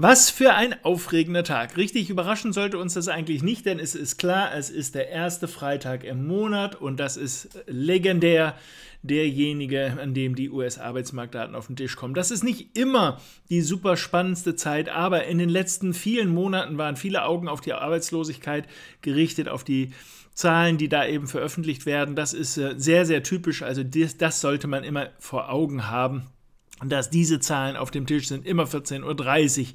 Was für ein aufregender Tag. Richtig überraschen sollte uns das eigentlich nicht, denn es ist klar, es ist der erste Freitag im Monat und das ist legendär derjenige, an dem die US-Arbeitsmarktdaten auf den Tisch kommen. Das ist nicht immer die super spannendste Zeit, aber in den letzten vielen Monaten waren viele Augen auf die Arbeitslosigkeit gerichtet, auf die Zahlen, die da eben veröffentlicht werden. Das ist sehr, sehr typisch, also das sollte man immer vor Augen haben. Dass diese Zahlen auf dem Tisch sind, immer 14:30 Uhr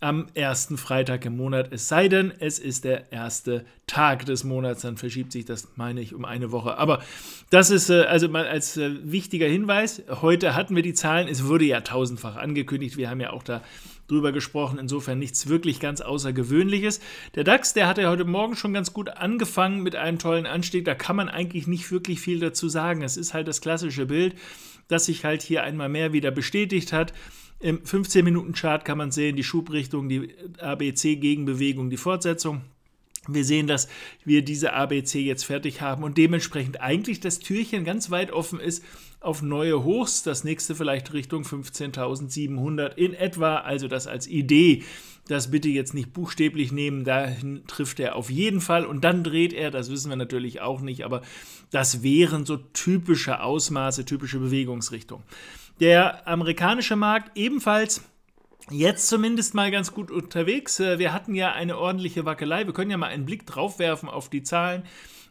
am ersten Freitag im Monat. Es sei denn, es ist der erste Tag des Monats, dann verschiebt sich das, meine ich, um eine Woche. Aber das ist also mal als wichtiger Hinweis. Heute hatten wir die Zahlen, es wurde ja tausendfach angekündigt, wir haben ja auch da drüber gesprochen, insofern nichts wirklich ganz Außergewöhnliches. Der DAX, der hatte ja heute Morgen schon ganz gut angefangen mit einem tollen Anstieg, da kann man eigentlich nicht wirklich viel dazu sagen. Es ist halt das klassische Bild, das sich halt hier einmal mehr wieder bestätigt hat. Im 15-Minuten-Chart kann man sehen, die Schubrichtung, die ABC-Gegenbewegung, die Fortsetzung. Wir sehen, dass wir diese ABC jetzt fertig haben und dementsprechend eigentlich das Türchen ganz weit offen ist auf neue Hochs. Das nächste vielleicht Richtung 15.700 in etwa, also das als Idee. Das bitte jetzt nicht buchstäblich nehmen, dahin trifft er auf jeden Fall und dann dreht er, das wissen wir natürlich auch nicht, aber das wären so typische Ausmaße, typische Bewegungsrichtungen. Der amerikanische Markt ebenfalls jetzt zumindest mal ganz gut unterwegs. Wir hatten ja eine ordentliche Wackelei. Wir können ja mal einen Blick drauf werfen auf die Zahlen.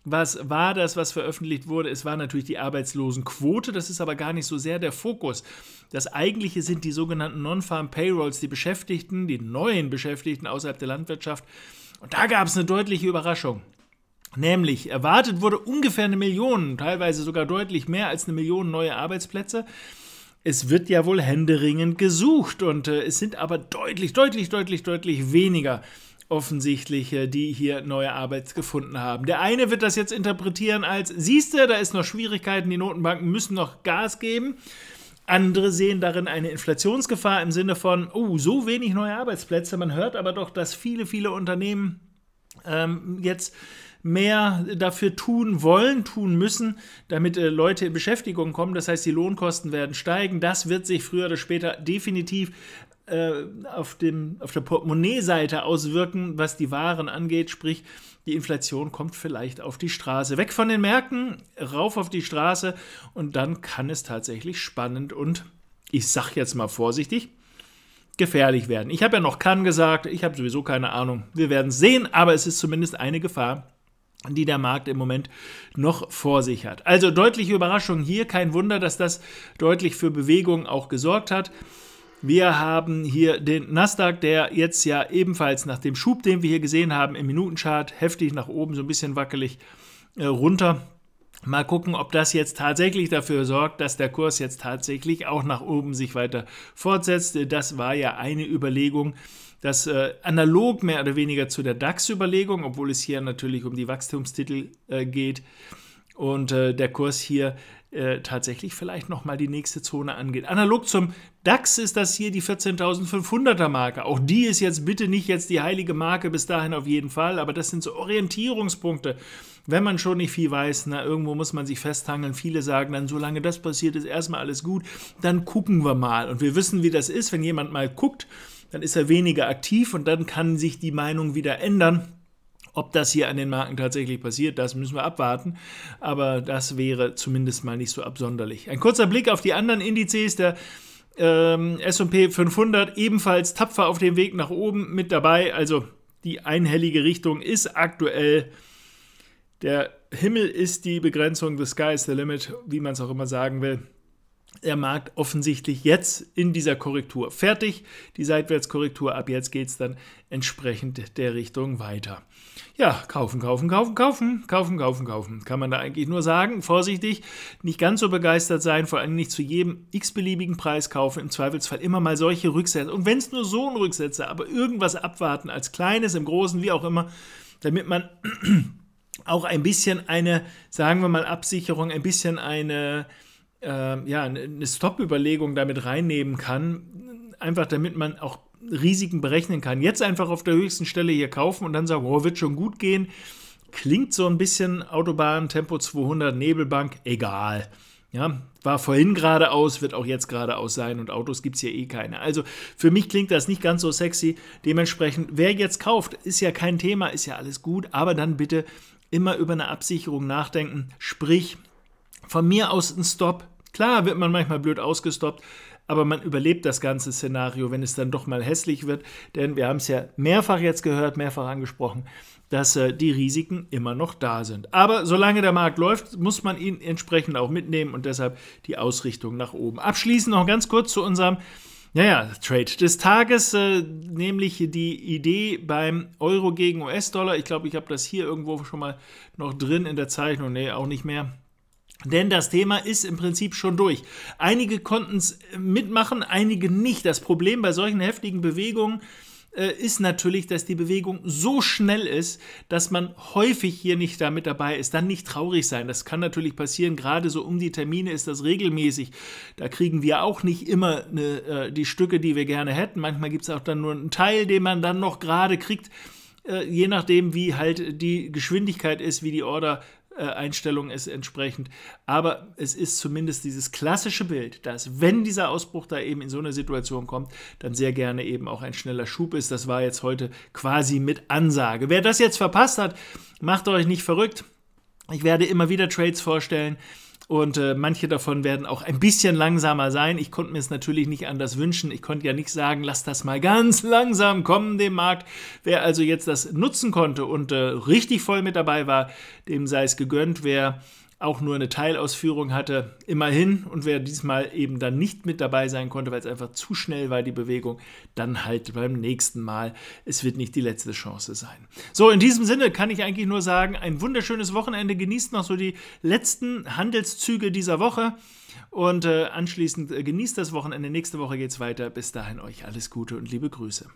Was war das, was veröffentlicht wurde? Es war natürlich die Arbeitslosenquote. Das ist aber gar nicht so sehr der Fokus. Das Eigentliche sind die sogenannten Non-Farm-Payrolls, die Beschäftigten, die neuen Beschäftigten außerhalb der Landwirtschaft. Und da gab es eine deutliche Überraschung. Nämlich erwartet wurde ungefähr 1 Million, teilweise sogar deutlich mehr als 1 Million neue Arbeitsplätze. Es wird ja wohl händeringend gesucht und es sind aber deutlich weniger offensichtlich, die hier neue Arbeit gefunden haben. Der eine wird das jetzt interpretieren als, siehste, da ist noch Schwierigkeiten, die Notenbanken müssen noch Gas geben. Andere sehen darin eine Inflationsgefahr im Sinne von, oh, so wenig neue Arbeitsplätze. Man hört aber doch, dass viele Unternehmen jetzt mehr dafür tun wollen, tun müssen, damit Leute in Beschäftigung kommen. Das heißt, die Lohnkosten werden steigen. Das wird sich früher oder später definitiv auf der Portemonnaie-Seite auswirken, was die Waren angeht. Sprich, die Inflation kommt vielleicht auf die Straße. Weg von den Märkten, rauf auf die Straße und dann kann es tatsächlich spannend und, ich sage jetzt mal vorsichtig, gefährlich werden. Ich habe ja noch kann gesagt, ich habe sowieso keine Ahnung. Wir werden es sehen, aber es ist zumindest eine Gefahr, die der Markt im Moment noch vor sich hat. Also deutliche Überraschung hier, kein Wunder, dass das deutlich für Bewegung auch gesorgt hat. Wir haben hier den NASDAQ, der jetzt ja ebenfalls nach dem Schub, den wir hier gesehen haben im Minutenchart, heftig nach oben, so ein bisschen wackelig runter. Mal gucken, ob das jetzt tatsächlich dafür sorgt, dass der Kurs jetzt tatsächlich auch nach oben sich weiter fortsetzt. Das war ja eine Überlegung, das analog mehr oder weniger zu der DAX-Überlegung, obwohl es hier natürlich um die Wachstumstitel geht und der Kurs hier tatsächlich vielleicht nochmal die nächste Zone angeht. Analog zum DAX ist das hier die 14.500er Marke. Auch die ist jetzt bitte nicht jetzt die heilige Marke, bis dahin auf jeden Fall, aber das sind so Orientierungspunkte. Wenn man schon nicht viel weiß, na, irgendwo muss man sich festhangeln. Viele sagen dann, solange das passiert, ist erstmal alles gut, dann gucken wir mal. Und wir wissen, wie das ist, wenn jemand mal guckt, dann ist er weniger aktiv und dann kann sich die Meinung wieder ändern. Ob das hier an den Marken tatsächlich passiert, das müssen wir abwarten, aber das wäre zumindest mal nicht so absonderlich. Ein kurzer Blick auf die anderen Indizes, der S&P 500 ebenfalls tapfer auf dem Weg nach oben mit dabei, also die einhellige Richtung ist aktuell. Der Himmel ist die Begrenzung, the sky is the limit, wie man es auch immer sagen will. Der Markt offensichtlich jetzt in dieser Korrektur fertig. Die Seitwärtskorrektur, ab jetzt geht es dann entsprechend der Richtung weiter. Ja, kaufen, kann man da eigentlich nur sagen. Vorsichtig, nicht ganz so begeistert sein, vor allem nicht zu jedem x-beliebigen Preis kaufen. Im Zweifelsfall immer mal solche Rücksätze. Und wenn es nur so ein Rücksätze, aber irgendwas abwarten, als Kleines, im Großen, wie auch immer, damit man auch ein bisschen eine, sagen wir mal, Absicherung, ein bisschen eine, ja, eine Stop-Überlegung damit reinnehmen kann, einfach damit man auch Risiken berechnen kann. Jetzt einfach auf der höchsten Stelle hier kaufen und dann sagen, oh, wird schon gut gehen. Klingt so ein bisschen Autobahn, Tempo 200, Nebelbank, egal. Ja, war vorhin geradeaus, wird auch jetzt geradeaus sein und Autos gibt es hier eh keine. Also für mich klingt das nicht ganz so sexy. Dementsprechend, wer jetzt kauft, ist ja kein Thema, ist ja alles gut, aber dann bitte immer über eine Absicherung nachdenken. Sprich, von mir aus ein Stop. Klar wird man manchmal blöd ausgestoppt, aber man überlebt das ganze Szenario, wenn es dann doch mal hässlich wird. Denn wir haben es ja mehrfach jetzt gehört, mehrfach angesprochen, dass die Risiken immer noch da sind. Aber solange der Markt läuft, muss man ihn entsprechend auch mitnehmen und deshalb die Ausrichtung nach oben. Abschließend noch ganz kurz zu unserem Trade des Tages, nämlich die Idee beim Euro gegen US-Dollar. Ich glaube, ich habe das hier irgendwo schon mal noch drin in der Zeichnung. Nee, auch nicht mehr. Denn das Thema ist im Prinzip schon durch. Einige konnten es mitmachen, einige nicht. Das Problem bei solchen heftigen Bewegungen ist natürlich, dass die Bewegung so schnell ist, dass man häufig hier nicht damit dabei ist. Dann nicht traurig sein. Das kann natürlich passieren. Gerade so um die Termine ist das regelmäßig. Da kriegen wir auch nicht immer die Stücke, die wir gerne hätten. Manchmal gibt es auch dann nur einen Teil, den man dann noch gerade kriegt. Je nachdem, wie halt die Geschwindigkeit ist, wie die Order-Einstellung ist entsprechend. Aber es ist zumindest dieses klassische Bild, dass wenn dieser Ausbruch da eben in so eine Situation kommt, dann sehr gerne eben auch ein schneller Schub ist. Das war jetzt heute quasi mit Ansage. Wer das jetzt verpasst hat, macht euch nicht verrückt. Ich werde immer wieder Trades vorstellen. Und manche davon werden auch ein bisschen langsamer sein. Ich konnte mir es natürlich nicht anders wünschen. Ich konnte ja nicht sagen, lass das mal ganz langsam kommen, dem Markt. Wer also jetzt das nutzen konnte und richtig voll mit dabei war, dem sei es gegönnt. Wer auch nur eine Teilausführung hatte, immerhin. Und wer diesmal eben dann nicht mit dabei sein konnte, weil es einfach zu schnell war, die Bewegung, dann halt beim nächsten Mal. Es wird nicht die letzte Chance sein. So, in diesem Sinne kann ich eigentlich nur sagen, ein wunderschönes Wochenende. Genießt noch so die letzten Handelszüge dieser Woche. Und anschließend genießt das Wochenende. Nächste Woche geht es weiter. Bis dahin euch alles Gute und liebe Grüße.